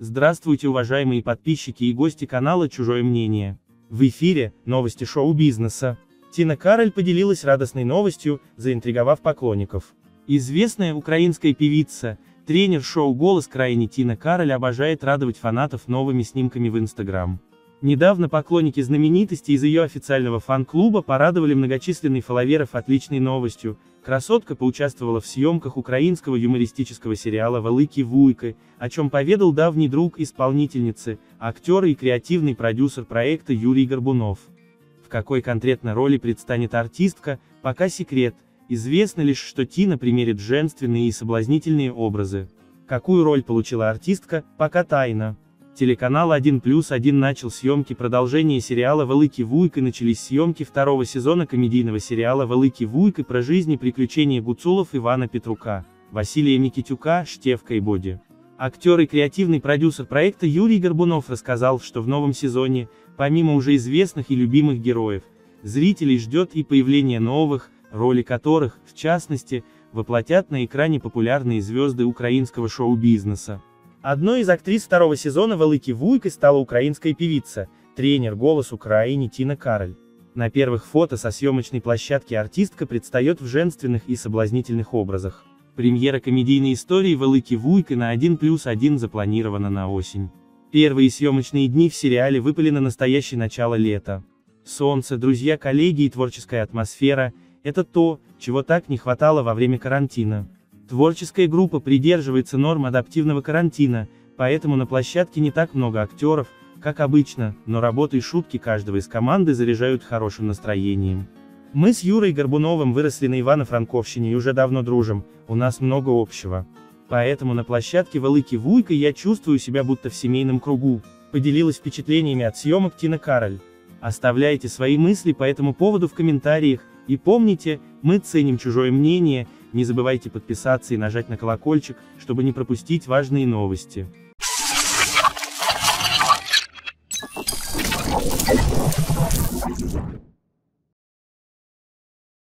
Здравствуйте, уважаемые подписчики и гости канала «Чужое мнение». В эфире новости шоу-бизнеса. Тина Кароль поделилась радостной новостью, заинтриговав поклонников. Известная украинская певица, тренер шоу «Голос Украины» Тина Кароль обожает радовать фанатов новыми снимками в Инстаграм. Недавно поклонники знаменитости из ее официального фан-клуба порадовали многочисленных фолловеров отличной новостью. Красотка поучаствовала в съемках украинского юмористического сериала «Великі Вуйки», о чем поведал давний друг исполнительницы, актер и креативный продюсер проекта Юрий Горбунов. В какой конкретно роли предстанет артистка, пока секрет, известно лишь, что Тина примерит женственные и соблазнительные образы. Какую роль получила артистка, пока тайна. Телеканал 1+1 начал съемки продолжения сериала «Великі Вуйки». Начались съемки второго сезона комедийного сериала «Великі Вуйки» про жизнь и приключения гуцулов Ивана Петрука, Василия Микитюка, Штевка и Боди. Актер и креативный продюсер проекта Юрий Горбунов рассказал, что в новом сезоне, помимо уже известных и любимых героев, зрителей ждет и появление новых, роли которых, в частности, воплотят на экране популярные звезды украинского шоу-бизнеса. Одной из актрис второго сезона «Великі Вуйки» стала украинская певица, тренер «Голос Украины» Тина Кароль. На первых фото со съемочной площадки артистка предстает в женственных и соблазнительных образах. Премьера комедийной истории «Великі Вуйки» на 1+1 запланирована на осень. Первые съемочные дни в сериале выпали на настоящее начало лета. Солнце, друзья, коллеги и творческая атмосфера – это то, чего так не хватало во время карантина. Творческая группа придерживается норм адаптивного карантина, поэтому на площадке не так много актеров, как обычно, но работы и шутки каждого из команды заряжают хорошим настроением. Мы с Юрой Горбуновым выросли на Ивано-Франковщине и уже давно дружим, у нас много общего. Поэтому на площадке «Великі Вуйки» я чувствую себя будто в семейном кругу, поделилась впечатлениями от съемок Тина Кароль. Оставляйте свои мысли по этому поводу в комментариях, и помните, мы ценим чужое мнение, не забывайте подписаться и нажать на колокольчик, чтобы не пропустить важные новости.